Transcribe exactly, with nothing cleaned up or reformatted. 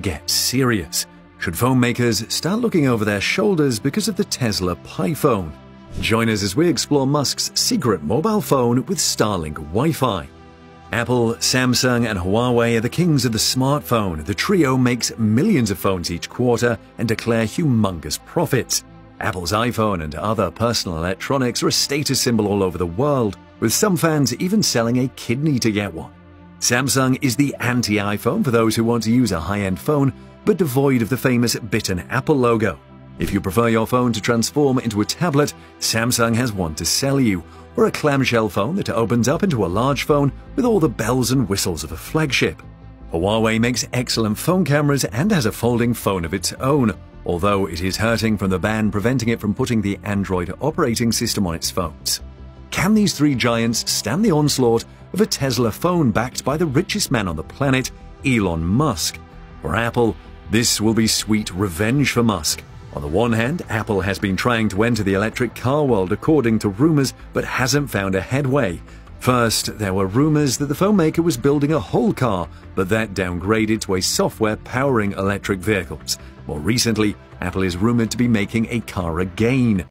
get serious. Should phone makers start looking over their shoulders because of the Tesla Pi phone? Join us as we explore Musk's secret mobile phone with Starlink Wi-Fi. Apple, Samsung, and Huawei are the kings of the smartphone. The trio makes millions of phones each quarter and declare humongous profits. Apple's iPhone and other personal electronics are a status symbol all over the world, with some fans even selling a kidney to get one. Samsung is the anti-iPhone for those who want to use a high-end phone, but devoid of the famous bitten Apple logo. If you prefer your phone to transform into a tablet, Samsung has one to sell you, or a clamshell phone that opens up into a large phone with all the bells and whistles of a flagship. Huawei makes excellent phone cameras and has a folding phone of its own, although it is hurting from the ban preventing it from putting the Android operating system on its phones. Can these three giants stand the onslaught of a Tesla phone backed by the richest man on the planet, Elon Musk? For Apple, this will be sweet revenge for Musk. On the one hand, Apple has been trying to enter the electric car world according to rumors, but hasn't found a headway. First, there were rumors that the phone maker was building a whole car, but that downgraded to a software powering electric vehicles. More recently, Apple is rumored to be making a car again.